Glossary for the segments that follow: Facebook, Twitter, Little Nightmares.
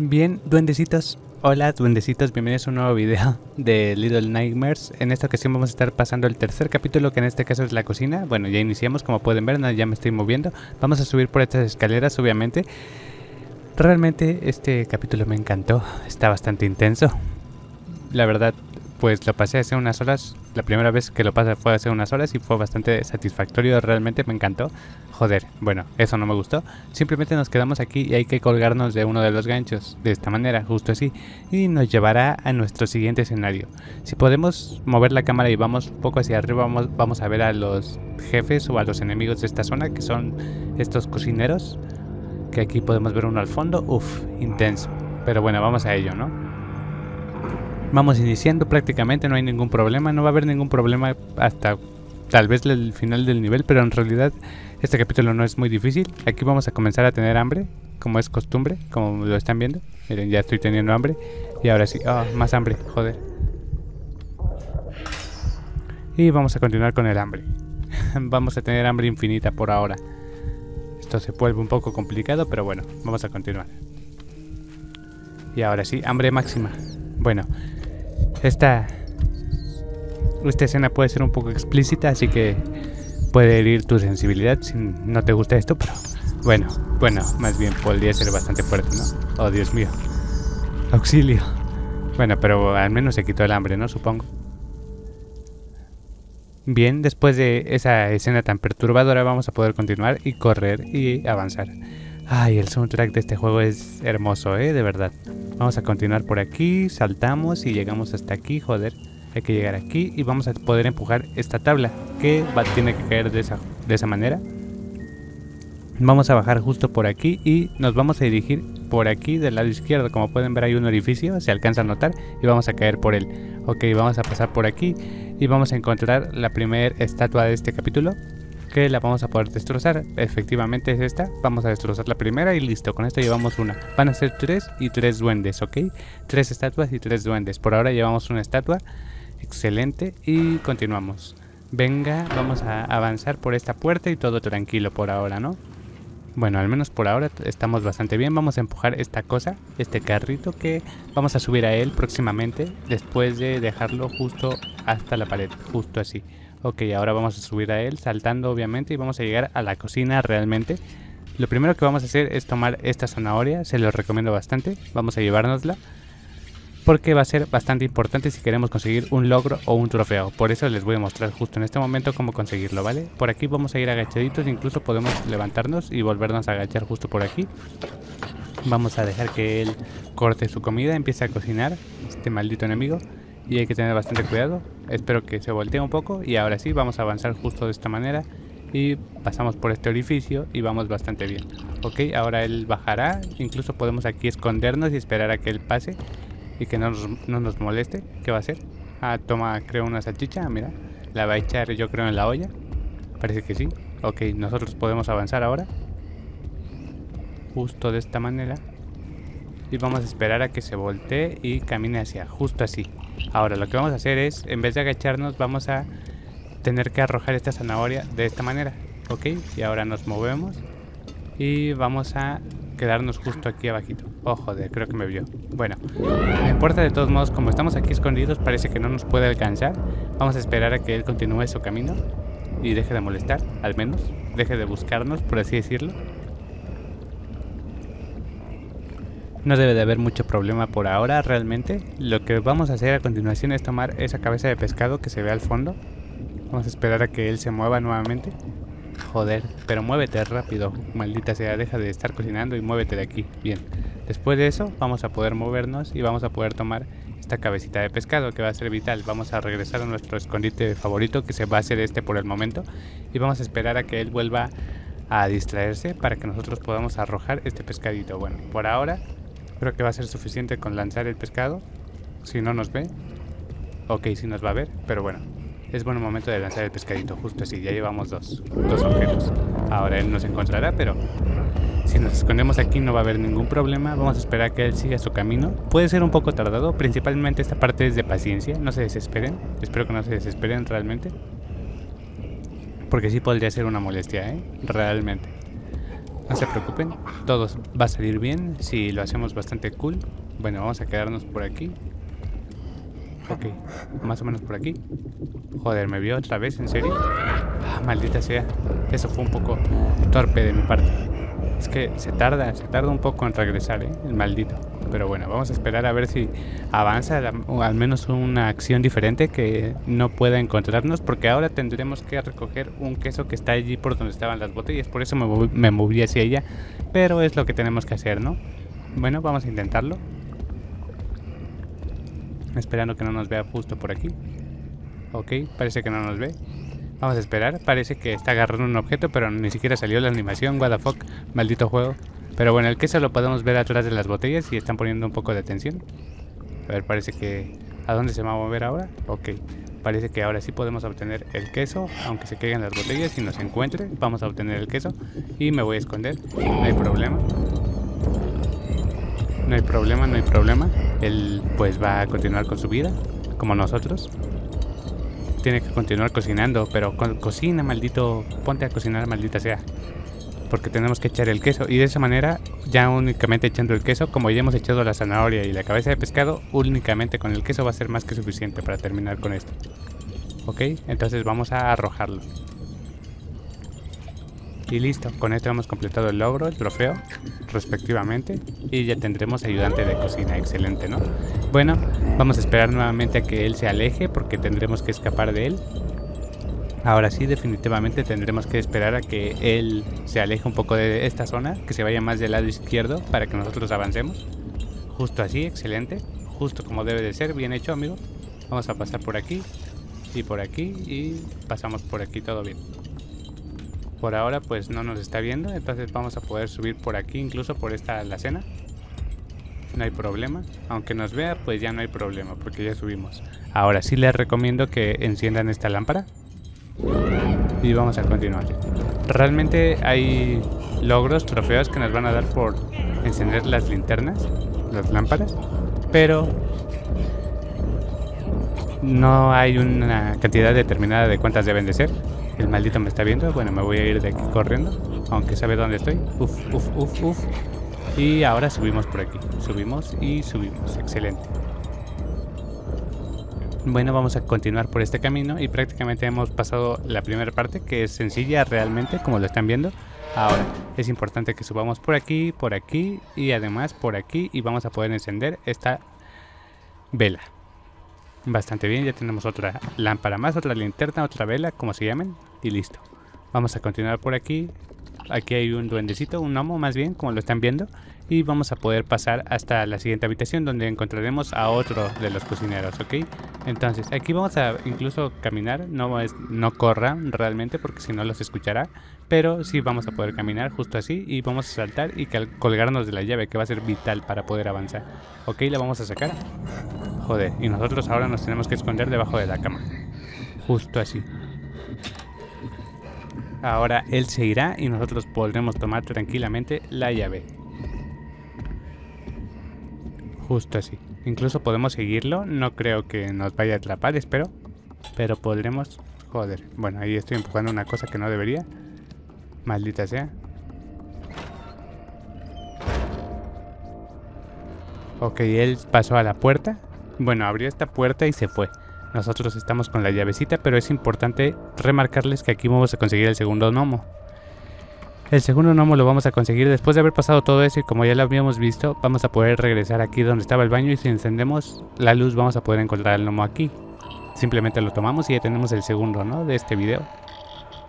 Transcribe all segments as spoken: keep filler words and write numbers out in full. Bien, duendecitas. Hola, duendecitos, bienvenidos a un nuevo video de Little Nightmares. En esta ocasión vamos a estar pasando el tercer capítulo, que en este caso es la cocina. Bueno, ya iniciamos, como pueden ver, ya me estoy moviendo. Vamos a subir por estas escaleras, obviamente. Realmente este capítulo me encantó, está bastante intenso. La verdad, pues lo pasé hace unas horas, la primera vez que lo pasé fue hace unas horas y fue bastante satisfactorio, realmente me encantó. Joder, bueno, eso no me gustó. Simplemente nos quedamos aquí y hay que colgarnos de uno de los ganchos, de esta manera, justo así. Y nos llevará a nuestro siguiente escenario. Si podemos mover la cámara y vamos un poco hacia arriba, vamos, vamos a ver a los jefes o a los enemigos de esta zona, que son estos cocineros. Que aquí podemos ver uno al fondo, uff, intenso. Pero bueno, vamos a ello, ¿no? Vamos iniciando prácticamente, no hay ningún problema, no va a haber ningún problema hasta tal vez el final del nivel, pero en realidad este capítulo no es muy difícil. Aquí vamos a comenzar a tener hambre, como es costumbre, como lo están viendo. Miren, ya estoy teniendo hambre y ahora sí, oh, más hambre, joder. Y vamos a continuar con el hambre. Vamos a tener hambre infinita por ahora. Esto se vuelve un poco complicado, pero bueno, vamos a continuar. Y ahora sí, hambre máxima. Bueno, esta, esta escena puede ser un poco explícita, así que puede herir tu sensibilidad si no te gusta esto, pero bueno, bueno, más bien podría ser bastante fuerte, ¿no? Oh, Dios mío. Auxilio. Bueno, pero al menos se quitó el hambre, ¿no? Supongo. Bien, después de esa escena tan perturbadora vamos a poder continuar y correr y avanzar. Ay, el soundtrack de este juego es hermoso, ¿eh? De verdad. Vamos a continuar por aquí, saltamos y llegamos hasta aquí, joder. Hay que llegar aquí y vamos a poder empujar esta tabla, que va, tiene que caer de esa, de esa manera. Vamos a bajar justo por aquí y nos vamos a dirigir por aquí del lado izquierdo. Como pueden ver hay un orificio, se alcanza a notar y vamos a caer por él. Ok, vamos a pasar por aquí y vamos a encontrar la primera estatua de este capítulo, que la vamos a poder destrozar. Efectivamente es esta. Vamos a destrozar la primera y listo. Con esto llevamos una. Van a ser tres y tres duendes, ¿ok? Tres estatuas y tres duendes. Por ahora llevamos una estatua. Excelente. Y continuamos. Venga, vamos a avanzar por esta puerta y todo tranquilo por ahora, ¿no? Bueno, al menos por ahora estamos bastante bien. Vamos a empujar esta cosa, este carrito, que vamos a subir a él próximamente, después de dejarlo justo hasta la pared, justo así. Ok, ahora vamos a subir a él saltando obviamente y vamos a llegar a la cocina realmente. Lo primero que vamos a hacer es tomar esta zanahoria, se los recomiendo bastante. Vamos a llevárnosla porque va a ser bastante importante si queremos conseguir un logro o un trofeo. Por eso les voy a mostrar justo en este momento cómo conseguirlo, ¿vale? Por aquí vamos a ir agachaditos, incluso podemos levantarnos y volvernos a agachar justo por aquí. Vamos a dejar que él corte su comida, empiece a cocinar, este maldito enemigo. Y hay que tener bastante cuidado. Espero que se voltee un poco. Y ahora sí, vamos a avanzar justo de esta manera. Y pasamos por este orificio y vamos bastante bien. Ok, ahora él bajará. Incluso podemos aquí escondernos y esperar a que él pase. Y que no nos, no nos moleste. ¿Qué va a hacer? Ah, toma, creo, una salchicha. Mira, la va a echar yo creo en la olla. Parece que sí. Ok, nosotros podemos avanzar ahora. Justo de esta manera. Y vamos a esperar a que se voltee y camine hacia, justo así. Ahora lo que vamos a hacer es, en vez de agacharnos, vamos a tener que arrojar esta zanahoria de esta manera, ¿ok? Y ahora nos movemos y vamos a quedarnos justo aquí abajito. Oh, joder, creo que me vio. Bueno, no importa, de todos modos, como estamos aquí escondidos, parece que no nos puede alcanzar. Vamos a esperar a que él continúe su camino y deje de molestar, al menos. Deje de buscarnos, por así decirlo. No debe de haber mucho problema por ahora realmente. Lo que vamos a hacer a continuación es tomar esa cabeza de pescado que se ve al fondo. Vamos a esperar a que él se mueva nuevamente. Joder, pero muévete rápido, maldita sea, deja de estar cocinando y muévete de aquí. Bien, después de eso vamos a poder movernos y vamos a poder tomar esta cabecita de pescado, que va a ser vital. Vamos a regresar a nuestro escondite favorito, que se va a hacer este por el momento. Y vamos a esperar a que él vuelva a distraerse para que nosotros podamos arrojar este pescadito. Bueno, por ahora creo que va a ser suficiente con lanzar el pescado. Si no nos ve. Ok, si nos va a ver, pero bueno, es buen momento de lanzar el pescadito, justo así. Ya llevamos dos, dos objetos. Ahora él nos encontrará, pero si nos escondemos aquí no va a haber ningún problema. Vamos a esperar a que él siga su camino. Puede ser un poco tardado, principalmente esta parte es de paciencia. No se desesperen, espero que no se desesperen realmente, porque sí podría ser una molestia, ¿eh? Realmente. No se preocupen, todo va a salir bien si lo hacemos bastante cool. Bueno, vamos a quedarnos por aquí. Ok, más o menos por aquí. Joder, me vio otra vez, ¿en serio? Ah, maldita sea. Eso fue un poco torpe de mi parte. Es que se tarda, se tarda un poco en regresar, ¿eh? El maldito. Pero bueno, vamos a esperar a ver si avanza la, o al menos una acción diferente que no pueda encontrarnos, porque ahora tendremos que recoger un queso que está allí por donde estaban las botellas. Por eso me, moví, me moví hacia ella, pero es lo que tenemos que hacer, ¿no? Bueno, vamos a intentarlo. Esperando que no nos vea justo por aquí. Ok, parece que no nos ve. Vamos a esperar, parece que está agarrando un objeto, pero ni siquiera salió la animación. What the fuck, maldito juego. Pero bueno, el queso lo podemos ver atrás de las botellas y están poniendo un poco de atención. A ver, parece que... ¿A dónde se va a mover ahora? Ok, parece que ahora sí podemos obtener el queso, aunque se caigan las botellas y nos encuentre. Vamos a obtener el queso y me voy a esconder. No hay problema. No hay problema, no hay problema. Él pues va a continuar con su vida, como nosotros. Tiene que continuar cocinando, pero co cocina, maldito. Ponte a cocinar, maldita sea. Porque tenemos que echar el queso. Y de esa manera, ya únicamente echando el queso, como ya hemos echado la zanahoria y la cabeza de pescado, únicamente con el queso va a ser más que suficiente para terminar con esto. Ok, entonces vamos a arrojarlo. Y listo, con esto hemos completado el logro, el trofeo, respectivamente. Y ya tendremos ayudante de cocina, excelente, ¿no? Bueno, vamos a esperar nuevamente a que él se aleje porque tendremos que escapar de él. Ahora sí, definitivamente tendremos que esperar a que él se aleje un poco de esta zona, que se vaya más del lado izquierdo para que nosotros avancemos. Justo así, excelente, justo como debe de ser, bien hecho, amigo. Vamos a pasar por aquí y por aquí y pasamos por aquí, todo bien. Por ahora pues no nos está viendo, entonces vamos a poder subir por aquí, incluso por esta alacena. No hay problema, aunque nos vea pues ya no hay problema porque ya subimos. Ahora sí les recomiendo que enciendan esta lámpara y vamos a continuar. Realmente hay logros, trofeos que nos van a dar por encender las linternas, las lámparas, pero no hay una cantidad determinada de cuántas deben de ser. El maldito me está viendo. Bueno, me voy a ir de aquí corriendo, aunque sabe dónde estoy. Uf, uf, uf, uf. Y ahora subimos por aquí. Subimos y subimos. Excelente. Bueno, vamos a continuar por este camino y prácticamente hemos pasado la primera parte, que es sencilla realmente, como lo están viendo. Ahora, es importante que subamos por aquí, por aquí y además por aquí y vamos a poder encender esta vela. Bastante bien, ya tenemos otra lámpara más, otra linterna, otra vela, como se llamen, y listo. Vamos a continuar por aquí. Aquí hay un duendecito, un gnomo más bien, como lo están viendo, y vamos a poder pasar hasta la siguiente habitación donde encontraremos a otro de los cocineros, ¿ok? Entonces, aquí vamos a incluso caminar, no, es, no corran realmente porque si no los escuchará, pero sí vamos a poder caminar justo así y vamos a saltar y colgarnos de la llave que va a ser vital para poder avanzar. Ok, la vamos a sacar. Joder, y nosotros ahora nos tenemos que esconder debajo de la cama. Justo así. Ahora él se irá y nosotros podremos tomar tranquilamente la llave. Justo así. Incluso podemos seguirlo. No creo que nos vaya a atrapar, espero. Pero podremos... Joder. Bueno, ahí estoy empujando una cosa que no debería. Maldita sea. Ok, él pasó a la puerta. Bueno, abrió esta puerta y se fue. Nosotros estamos con la llavecita, pero es importante remarcarles que aquí vamos a conseguir el segundo gnomo. El segundo gnomo lo vamos a conseguir después de haber pasado todo eso y como ya lo habíamos visto, vamos a poder regresar aquí donde estaba el baño y si encendemos la luz vamos a poder encontrar el gnomo aquí. Simplemente lo tomamos y ya tenemos el segundo, ¿no? De este video.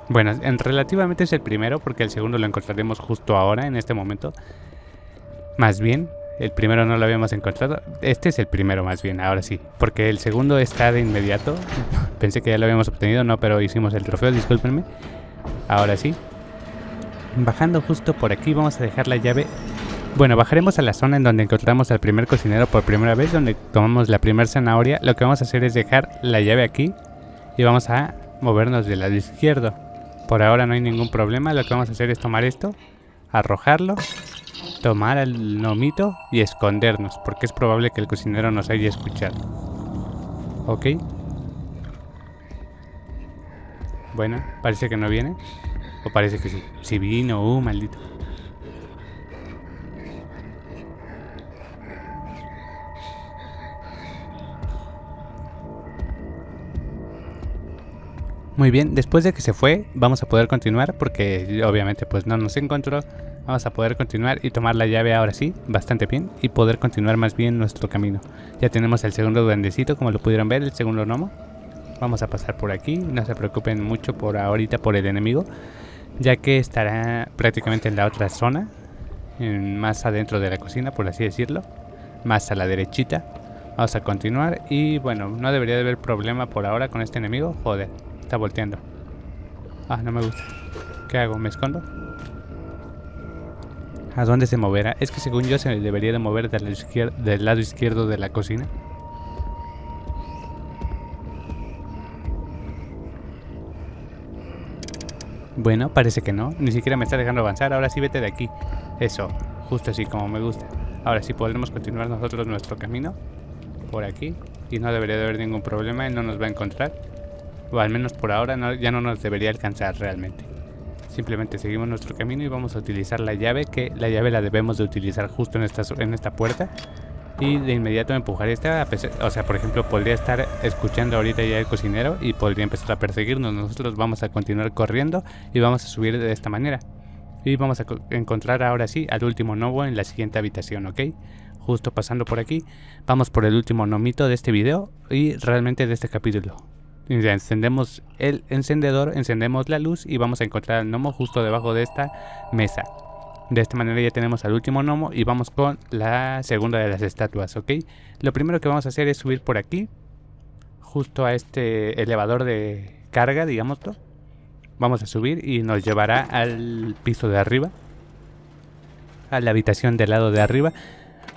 Bueno, en relativamente es el primero porque el segundo lo encontraremos justo ahora, en este momento. Más bien... El primero no lo habíamos encontrado. Este es el primero más bien, ahora sí. Porque el segundo está de inmediato. Pensé que ya lo habíamos obtenido, no, pero hicimos el trofeo, discúlpenme. Ahora sí. Bajando justo por aquí vamos a dejar la llave. Bueno, bajaremos a la zona en donde encontramos al primer cocinero por primera vez, donde tomamos la primera zanahoria. Lo que vamos a hacer es dejar la llave aquí y vamos a movernos del lado izquierdo. Por ahora no hay ningún problema. Lo que vamos a hacer es tomar esto, arrojarlo, tomar al gnomito y escondernos, porque es probable que el cocinero nos haya escuchado. Ok. Bueno, parece que no viene. O parece que sí. Si vino, uh, maldito. Muy bien, después de que se fue, vamos a poder continuar porque obviamente pues no nos encontró. Vamos a poder continuar y tomar la llave ahora sí, bastante bien, y poder continuar más bien nuestro camino. Ya tenemos el segundo duendecito, como lo pudieron ver, el segundo gnomo. Vamos a pasar por aquí, no se preocupen mucho por ahorita por el enemigo, ya que estará prácticamente en la otra zona, en, más adentro de la cocina, por así decirlo, más a la derechita. Vamos a continuar y bueno, no debería de haber problema por ahora con este enemigo, joder. Está volteando. Ah, no me gusta. ¿Qué hago? ¿Me escondo? ¿A dónde se moverá? Es que según yo se debería de mover del, izquier del lado izquierdo de la cocina. Bueno, parece que no. Ni siquiera me está dejando avanzar. Ahora sí, vete de aquí. Eso, justo así como me gusta. Ahora sí podremos continuar nosotros nuestro camino por aquí. Y no debería de haber ningún problema. Él no nos va a encontrar. O al menos por ahora no, ya no nos debería alcanzar realmente. Simplemente seguimos nuestro camino y vamos a utilizar la llave, que la llave la debemos de utilizar justo en esta, en esta puerta. Y de inmediato empujar esta, a pesar, o sea, por ejemplo, podría estar escuchando ahorita ya el cocinero y podría empezar a perseguirnos. Nosotros vamos a continuar corriendo y vamos a subir de esta manera. Y vamos a encontrar ahora sí al último gnomo en la siguiente habitación, ¿ok? Justo pasando por aquí, vamos por el último gnomito de este video y realmente de este capítulo. Encendemos el encendedor, encendemos la luz y vamos a encontrar al gnomo justo debajo de esta mesa. De esta manera ya tenemos al último gnomo y vamos con la segunda de las estatuas, ¿ok? Lo primero que vamos a hacer es subir por aquí, justo a este elevador de carga, digámoslo. Vamos a subir y nos llevará al piso de arriba, a la habitación del lado de arriba,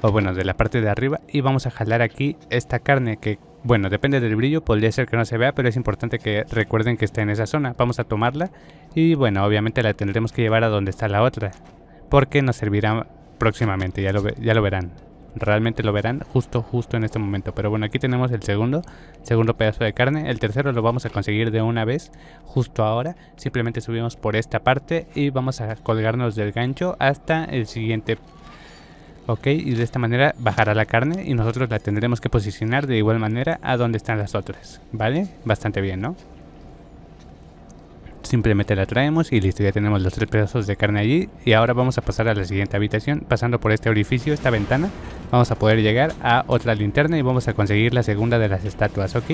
o bueno, de la parte de arriba. Y vamos a jalar aquí esta carne que... bueno, depende del brillo, podría ser que no se vea, pero es importante que recuerden que está en esa zona. Vamos a tomarla y bueno, obviamente la tendremos que llevar a donde está la otra, porque nos servirá próximamente, ya lo, ya lo verán. Realmente lo verán justo, justo en este momento. Pero bueno, aquí tenemos el segundo, segundo pedazo de carne. El tercero lo vamos a conseguir de una vez, justo ahora. Simplemente subimos por esta parte y vamos a colgarnos del gancho hasta el siguiente pedazo. Ok, y de esta manera bajará la carne y nosotros la tendremos que posicionar de igual manera a donde están las otras, ¿vale? Bastante bien, ¿no? Simplemente la traemos y listo, ya tenemos los tres pedazos de carne allí. Y ahora vamos a pasar a la siguiente habitación, pasando por este orificio, esta ventana. Vamos a poder llegar a otra linterna y vamos a conseguir la segunda de las estatuas, ¿ok?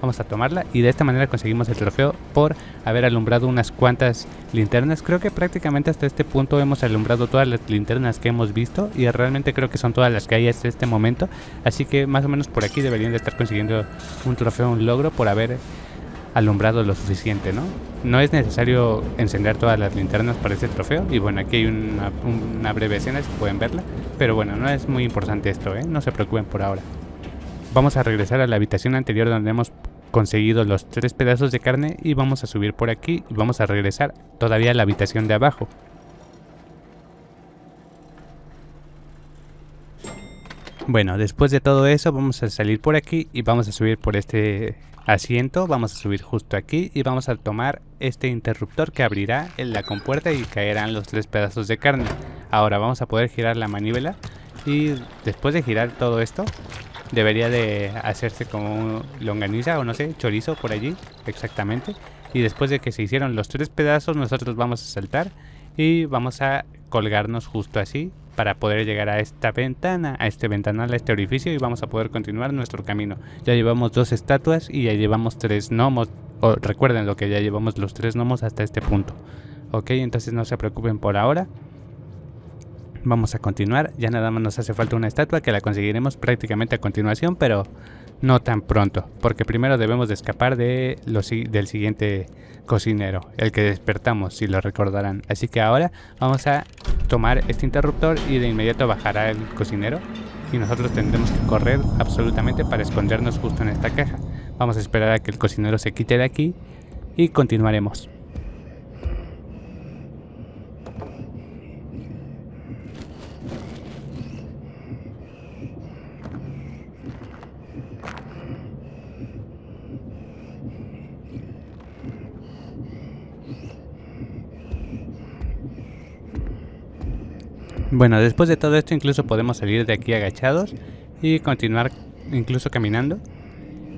Vamos a tomarla y de esta manera conseguimos el trofeo por haber alumbrado unas cuantas linternas. Creo que prácticamente hasta este punto hemos alumbrado todas las linternas que hemos visto y realmente creo que son todas las que hay hasta este momento. Así que más o menos por aquí deberían de estar consiguiendo un trofeo, un logro por haber alumbrado lo suficiente, ¿no? No es necesario encender todas las linternas para este trofeo. Y bueno, aquí hay una, una breve escena, si pueden verla. Pero bueno, no es muy importante esto, ¿eh? No se preocupen por ahora. Vamos a regresar a la habitación anterior donde hemos conseguido los tres pedazos de carne y vamos a subir por aquí y vamos a regresar todavía a la habitación de abajo. Bueno, después de todo eso vamos a salir por aquí y vamos a subir por este asiento, vamos a subir justo aquí y vamos a tomar este interruptor que abrirá en la compuerta y caerán los tres pedazos de carne. Ahora vamos a poder girar la manivela y después de girar todo esto debería de hacerse como un longaniza o no sé, chorizo por allí, exactamente. Y después de que se hicieron los tres pedazos nosotros vamos a saltar y vamos a colgarnos justo así para poder llegar a esta ventana, a este ventanal, a este orificio y vamos a poder continuar nuestro camino. Ya llevamos dos estatuas y ya llevamos tres gnomos, o recuerden lo que ya llevamos los tres gnomos hasta este punto. Ok, entonces no se preocupen por ahora. Vamos a continuar, ya nada más nos hace falta una estatua que la conseguiremos prácticamente a continuación, pero no tan pronto, porque primero debemos de escapar de los, del siguiente cocinero, el que despertamos, si lo recordarán. Así que ahora vamos a tomar este interruptor y de inmediato bajará el cocinero y nosotros tendremos que correr absolutamente para escondernos justo en esta caja. Vamos a esperar a que el cocinero se quite de aquí y continuaremos. Bueno, después de todo esto incluso podemos salir de aquí agachados y continuar incluso caminando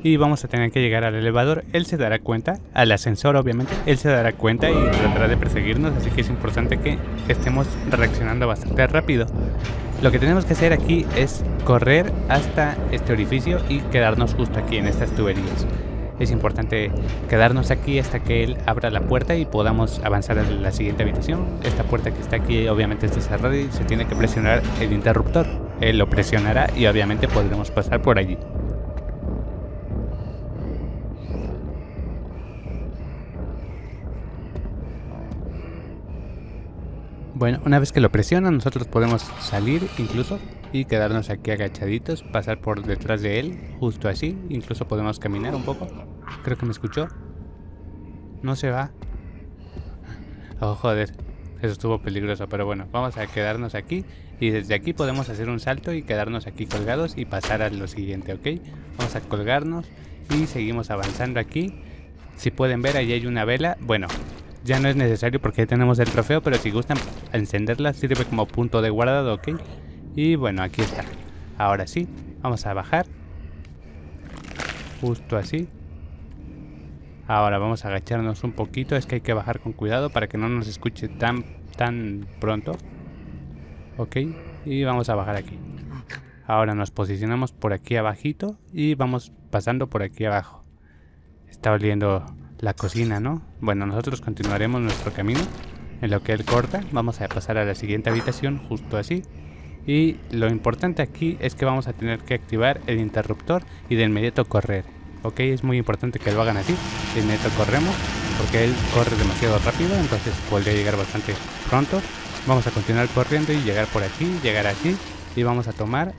y vamos a tener que llegar al elevador. Él se dará cuenta, al ascensor obviamente, él se dará cuenta y tratará de perseguirnos, así que es importante que estemos reaccionando bastante rápido. Lo que tenemos que hacer aquí es correr hasta este orificio y quedarnos justo aquí en estas tuberías. Es importante quedarnos aquí hasta que él abra la puerta y podamos avanzar a la siguiente habitación. Esta puerta que está aquí obviamente está cerrada y se tiene que presionar el interruptor. Él lo presionará y obviamente podremos pasar por allí. Bueno, una vez que lo presiona nosotros podemos salir incluso y quedarnos aquí agachaditos, pasar por detrás de él, justo así. Incluso podemos caminar un poco. Creo que me escuchó. No se va. Oh, joder. Eso estuvo peligroso, pero bueno, vamos a quedarnos aquí. Y desde aquí podemos hacer un salto y quedarnos aquí colgados y pasar a lo siguiente, ¿ok? Vamos a colgarnos y seguimos avanzando aquí. Si pueden ver, ahí hay una vela. Bueno, ya no es necesario porque ya tenemos el trofeo, pero si gustan encenderla sirve como punto de guardado, ¿ok? Y bueno, aquí está. Ahora sí, vamos a bajar. Justo así. Ahora vamos a agacharnos un poquito. Es que hay que bajar con cuidado para que no nos escuche tan, tan pronto. Ok, y vamos a bajar aquí. Ahora nos posicionamos por aquí abajito y vamos pasando por aquí abajo. Está oliendo la cocina, ¿no? Bueno, nosotros continuaremos nuestro camino. En lo que él corta, vamos a pasar a la siguiente habitación, justo así. Y lo importante aquí es que vamos a tener que activar el interruptor y de inmediato correr. Ok, es muy importante que lo hagan así. De inmediato corremos, porque él corre demasiado rápido, entonces podría llegar bastante pronto. Vamos a continuar corriendo y llegar por aquí, llegar aquí. Y vamos a tomar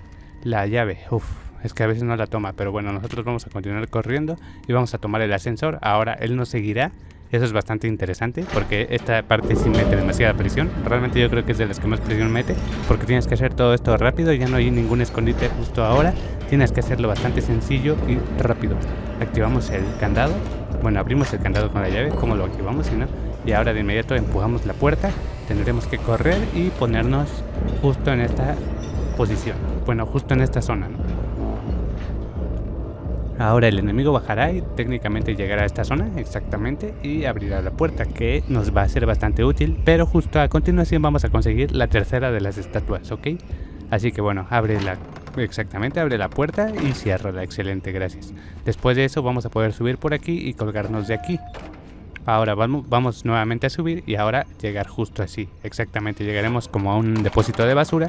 la llave. Uff. Es que a veces no la toma, pero bueno, nosotros vamos a continuar corriendo y vamos a tomar el ascensor. Ahora él nos seguirá. Eso es bastante interesante porque esta parte sí mete demasiada presión. Realmente yo creo que es de las que más presión mete, porque tienes que hacer todo esto rápido. Ya no hay ningún escondite justo ahora. Tienes que hacerlo bastante sencillo y rápido. Activamos el candado. Bueno, abrimos el candado con la llave. ¿Cómo lo activamos? Si no. Y ahora de inmediato empujamos la puerta. Tendremos que correr y ponernos justo en esta posición. Bueno, justo en esta zona, ¿no? Ahora el enemigo bajará y técnicamente llegará a esta zona, exactamente, y abrirá la puerta, que nos va a ser bastante útil, pero justo a continuación vamos a conseguir la tercera de las estatuas, ¿ok? Así que bueno, abre la, exactamente, abre la puerta y ciérrala, excelente, gracias. Después de eso vamos a poder subir por aquí y colgarnos de aquí. Ahora vamos, vamos nuevamente a subir y ahora llegar justo así, exactamente, llegaremos como a un depósito de basura.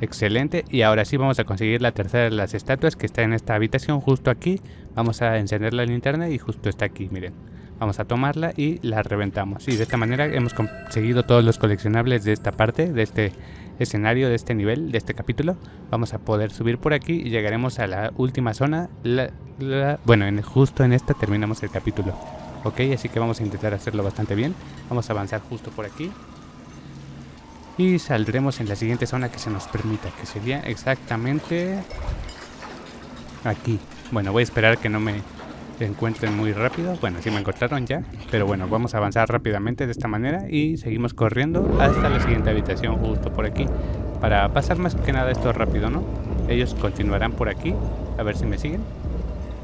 Excelente, y ahora sí vamos a conseguir la tercera de las estatuas que está en esta habitación justo aquí. Vamos a encender la linterna y justo está aquí, miren. Vamos a tomarla y la reventamos. Y de esta manera hemos conseguido todos los coleccionables de esta parte, de este escenario, de este nivel, de este capítulo. Vamos a poder subir por aquí y llegaremos a la última zona. La, la, bueno, en, justo en esta terminamos el capítulo. Ok, así que vamos a intentar hacerlo bastante bien. Vamos a avanzar justo por aquí. Y saldremos en la siguiente zona que se nos permita, que sería exactamente aquí. Bueno, voy a esperar que no me encuentren muy rápido. Bueno, sí me encontraron ya, pero bueno, vamos a avanzar rápidamente de esta manera y seguimos corriendo hasta la siguiente habitación justo por aquí. Para pasar más que nada esto rápido, ¿no? Ellos continuarán por aquí, a ver si me siguen.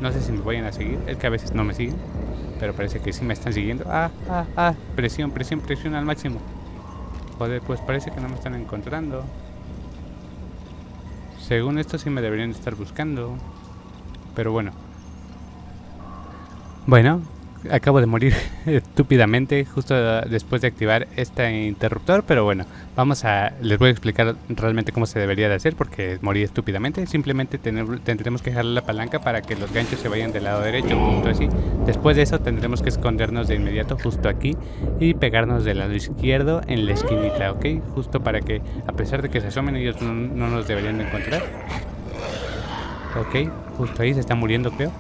No sé si me vayan a seguir, es que a veces no me siguen, pero parece que sí me están siguiendo. Ah, ah, ah, presión, presión, presión al máximo. Joder, pues parece que no me están encontrando. Según esto sí me deberían estar buscando. Pero bueno. Bueno, acabo de morir estúpidamente justo después de activar este interruptor. Pero bueno, vamos a... les voy a explicar realmente cómo se debería de hacer, porque morí estúpidamente. Simplemente tener, tendremos que dejarle la palanca para que los ganchos se vayan del lado derecho, justo así. Después de eso tendremos que escondernos de inmediato justo aquí y pegarnos del lado izquierdo en la esquinita, ¿ok? Justo para que, a pesar de que se asomen, ellos no, no nos deberían de encontrar. Ok, justo ahí se está muriendo, creo.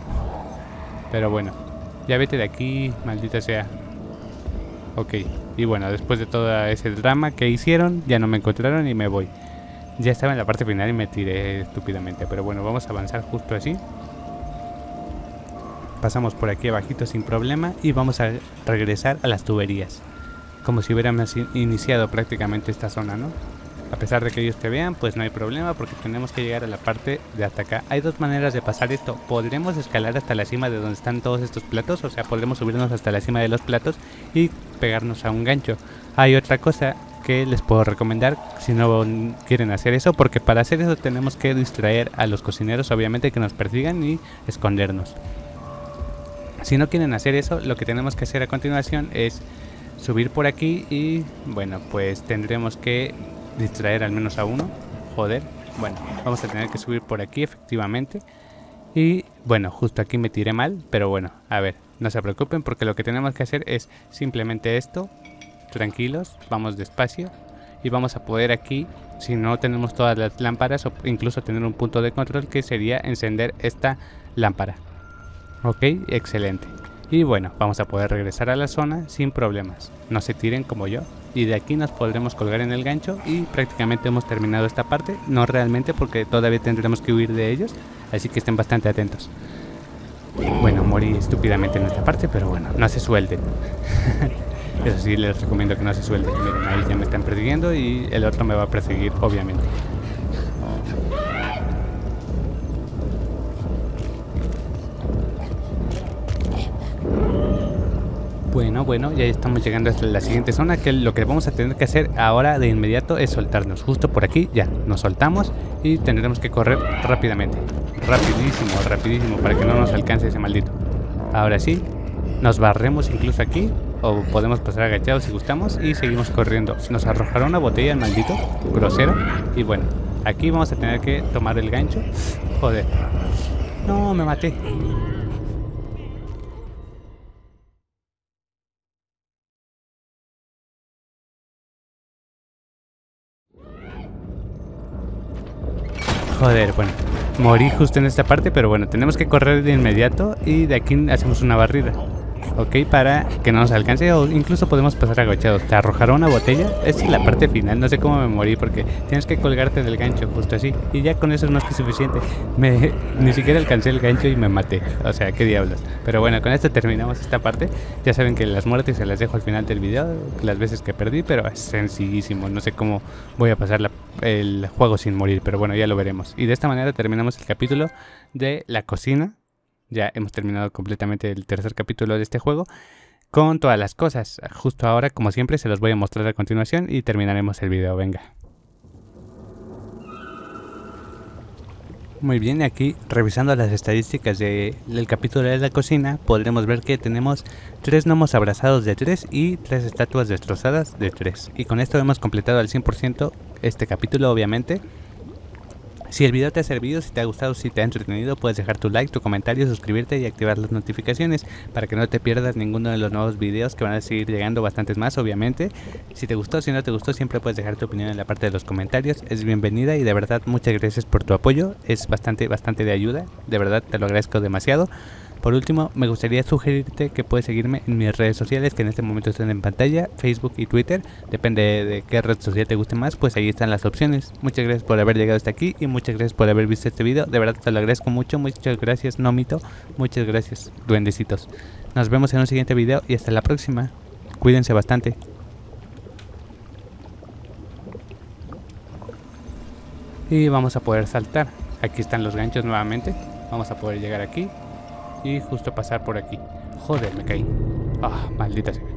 Pero bueno. Ya vete de aquí, maldita sea. Ok, y bueno, después de todo ese drama que hicieron, ya no me encontraron y me voy. Ya estaba en la parte final y me tiré estúpidamente. Pero bueno, vamos a avanzar justo así. Pasamos por aquí abajito sin problema y vamos a regresar a las tuberías. Como si hubiéramos iniciado prácticamente esta zona, ¿no? A pesar de que ellos te vean, pues no hay problema porque tenemos que llegar a la parte de hasta acá. Hay dos maneras de pasar esto. Podremos escalar hasta la cima de donde están todos estos platos, o sea, podremos subirnos hasta la cima de los platos y pegarnos a un gancho. Hay otra cosa que les puedo recomendar si no quieren hacer eso, porque para hacer eso tenemos que distraer a los cocineros, obviamente, que nos persigan y escondernos. Si no quieren hacer eso, lo que tenemos que hacer a continuación es subir por aquí y, bueno, pues tendremos que distraer al menos a uno. Joder. Bueno, vamos a tener que subir por aquí, efectivamente. Y, bueno, justo aquí me tiré mal, pero bueno, a ver, no se preocupen porque lo que tenemos que hacer es simplemente esto. Tranquilos, vamos despacio y vamos a poder aquí, si no tenemos todas las lámparas, o incluso tener un punto de control que sería encender esta lámpara. Ok, excelente. Y bueno, vamos a poder regresar a la zona sin problemas. No se tiren como yo. Y de aquí nos podremos colgar en el gancho y prácticamente hemos terminado esta parte. No realmente, porque todavía tendremos que huir de ellos, así que estén bastante atentos. Bueno, morí estúpidamente en esta parte, pero bueno, no se suelten. Eso sí, les recomiendo que no se suelten. Miren, ahí ya me están persiguiendo y el otro me va a perseguir, obviamente. Bueno, bueno, ya estamos llegando hasta la siguiente zona, que lo que vamos a tener que hacer ahora de inmediato es soltarnos. Justo por aquí, ya, nos soltamos y tendremos que correr rápidamente. Rapidísimo, rapidísimo, para que no nos alcance ese maldito. Ahora sí, nos barremos incluso aquí, o podemos pasar agachados si gustamos, y seguimos corriendo. Nos arrojará una botella el maldito, grosero, y bueno, aquí vamos a tener que tomar el gancho. Joder. No, me maté. Joder, bueno, morí justo en esta parte, pero bueno, tenemos que correr de inmediato y de aquí hacemos una barrida. Ok, para que no nos alcance, o incluso podemos pasar agachados. Te arrojará una botella. Esta es la parte final, no sé cómo me morí, porque tienes que colgarte del gancho, justo así. Y ya con eso no es que suficiente. Me, ni siquiera alcancé el gancho y me maté. O sea, qué diablos. Pero bueno, con esto terminamos esta parte. Ya saben que las muertes se las dejo al final del video, las veces que perdí, pero es sencillísimo. No sé cómo voy a pasar la, el juego sin morir, pero bueno, ya lo veremos. Y de esta manera terminamos el capítulo de la cocina. Ya hemos terminado completamente el tercer capítulo de este juego con todas las cosas. Justo ahora, como siempre, se los voy a mostrar a continuación y terminaremos el video. Venga. Muy bien, aquí revisando las estadísticas del de capítulo de la cocina, podremos ver que tenemos tres gnomos abrazados de tres y tres estatuas destrozadas de tres. Y con esto hemos completado al cien por ciento este capítulo, obviamente. Si el video te ha servido, si te ha gustado, si te ha entretenido, puedes dejar tu like, tu comentario, suscribirte y activar las notificaciones para que no te pierdas ninguno de los nuevos videos, que van a seguir llegando bastantes más, obviamente. Si te gustó, si no te gustó, siempre puedes dejar tu opinión en la parte de los comentarios. Es bienvenida y de verdad muchas gracias por tu apoyo. Es bastante, bastante de ayuda. De verdad te lo agradezco demasiado. Por último, me gustaría sugerirte que puedes seguirme en mis redes sociales, que en este momento están en pantalla, Facebook y Twitter. Depende de qué red social te guste más, pues ahí están las opciones. Muchas gracias por haber llegado hasta aquí y muchas gracias por haber visto este video. De verdad te lo agradezco mucho. Muchas gracias, Nómito. Muchas gracias, duendecitos. Nos vemos en un siguiente video y hasta la próxima. Cuídense bastante. Y vamos a poder saltar. Aquí están los ganchos nuevamente. Vamos a poder llegar aquí. Y justo pasar por aquí. Joder, me caí. Ah, maldita sea.